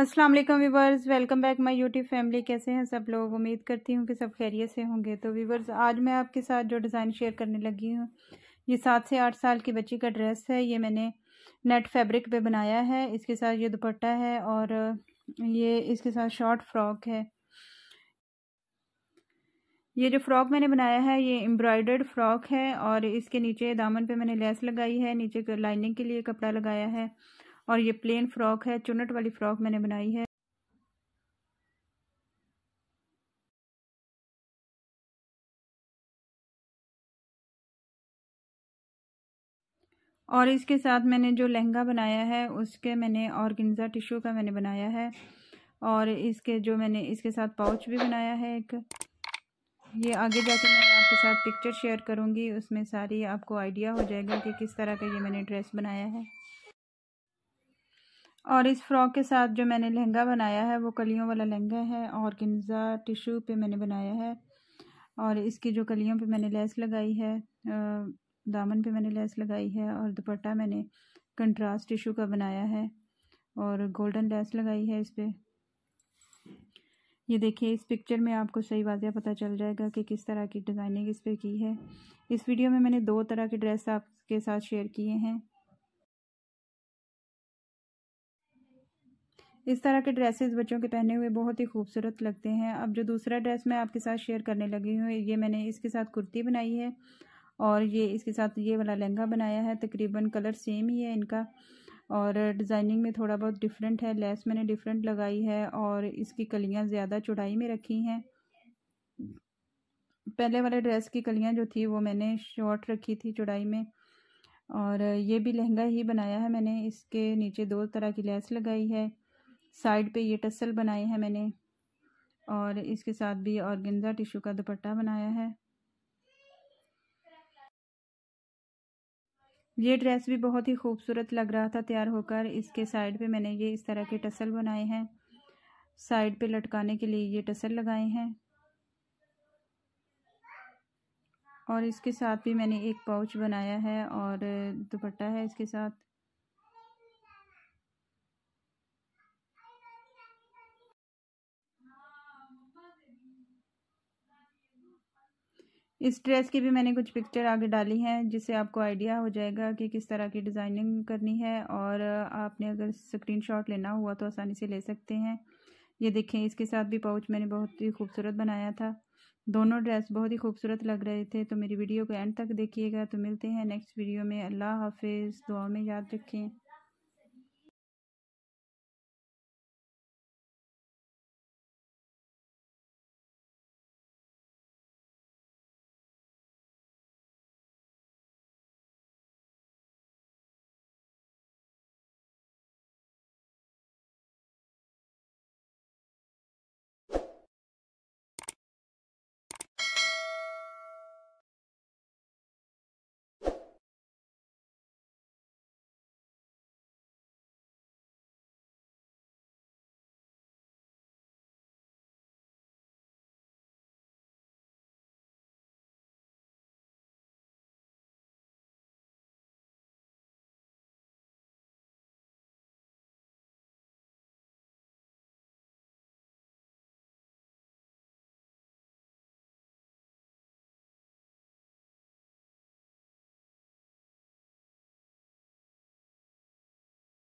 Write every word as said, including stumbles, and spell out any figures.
अस्सलाम वालेकुम viewers, welcome back my YouTube family. कैसे हैं सब लोग? उम्मीद करती हूँ कि सब खैरियत से होंगे। तो व्यूवर्स, आज मैं आपके साथ जो डिज़ाइन शेयर करने लगी हूँ ये सात से आठ साल की बच्ची का ड्रेस है। ये मैंने नेट फैब्रिक पे बनाया है। इसके साथ ये दुपट्टा है और ये इसके साथ शॉर्ट फ्रॉक है। ये जो फ्रॉक मैंने बनाया है ये एम्ब्रॉयडर्ड फ्रॉक है और इसके नीचे दामन पर मैंने लेस लगाई है, नीचे लाइनिंग के लिए कपड़ा लगाया है और ये प्लेन फ्रॉक है। चुन्नट वाली फ्रॉक मैंने बनाई है। और इसके साथ मैंने जो लहंगा बनाया है उसके मैंने ऑर्गेन्जा टिश्यू का मैंने बनाया है और इसके जो मैंने इसके साथ पाउच भी बनाया है एक। ये आगे जाके मैं आपके साथ पिक्चर शेयर करूंगी, उसमें सारी आपको आइडिया हो जाएगा कि किस तरह का ये मैंने ड्रेस बनाया है। और इस फ्रॉक के साथ जो मैंने लहंगा बनाया है वो कलियों वाला लहंगा है, ऑर्गेन्जा टिश्यू पे मैंने बनाया है और इसकी जो कलियों पे मैंने लेस लगाई है, दामन पे मैंने लेस लगाई है और दुपट्टा मैंने कंट्रास्ट टिश्यू का बनाया है और गोल्डन लेस लगाई है इस पे। ये देखिए, इस पिक्चर में आपको सही वाज़ह पता चल जाएगा कि किस तरह की डिज़ाइनिंग इस पे की है। इस वीडियो में मैंने दो तरह के ड्रेस आपके साथ शेयर किए हैं। इस तरह के ड्रेसेस बच्चों के पहने हुए बहुत ही खूबसूरत लगते हैं। अब जो दूसरा ड्रेस मैं आपके साथ शेयर करने लगी हूँ ये मैंने इसके साथ कुर्ती बनाई है और ये इसके साथ ये वाला लहंगा बनाया है। तकरीबन कलर सेम ही है इनका और डिज़ाइनिंग में थोड़ा बहुत डिफरेंट है। लेस मैंने डिफरेंट लगाई है और इसकी कलियाँ ज़्यादा चौड़ाई में रखी हैं। पहले वाले ड्रेस की कलियाँ जो थी वो मैंने शॉर्ट रखी थी चौड़ाई में। और ये भी लहंगा ही बनाया है मैंने। इसके नीचे दो तरह की लेस लगाई है, साइड पे ये टसल बनाए हैं मैंने और इसके साथ भी ऑर्गेन्जा टिश्यू का दुपट्टा बनाया है। ये ड्रेस भी बहुत ही खूबसूरत लग रहा था तैयार होकर। इसके साइड पे मैंने ये इस तरह के टसल बनाए हैं, साइड पे लटकाने के लिए ये टसल लगाए हैं और इसके साथ भी मैंने एक पाउच बनाया है और दुपट्टा है इसके साथ। इस ड्रेस की भी मैंने कुछ पिक्चर आगे डाली हैं जिससे आपको आइडिया हो जाएगा कि किस तरह की डिज़ाइनिंग करनी है और आपने अगर स्क्रीनशॉट लेना हुआ तो आसानी से ले सकते हैं। ये देखें, इसके साथ भी पाउच मैंने बहुत ही खूबसूरत बनाया था। दोनों ड्रेस बहुत ही खूबसूरत लग रहे थे। तो मेरी वीडियो को एंड तक देखिएगा। तो मिलते हैं नेक्स्ट वीडियो में। अल्लाह हाफिज़। दुआ में याद रखें।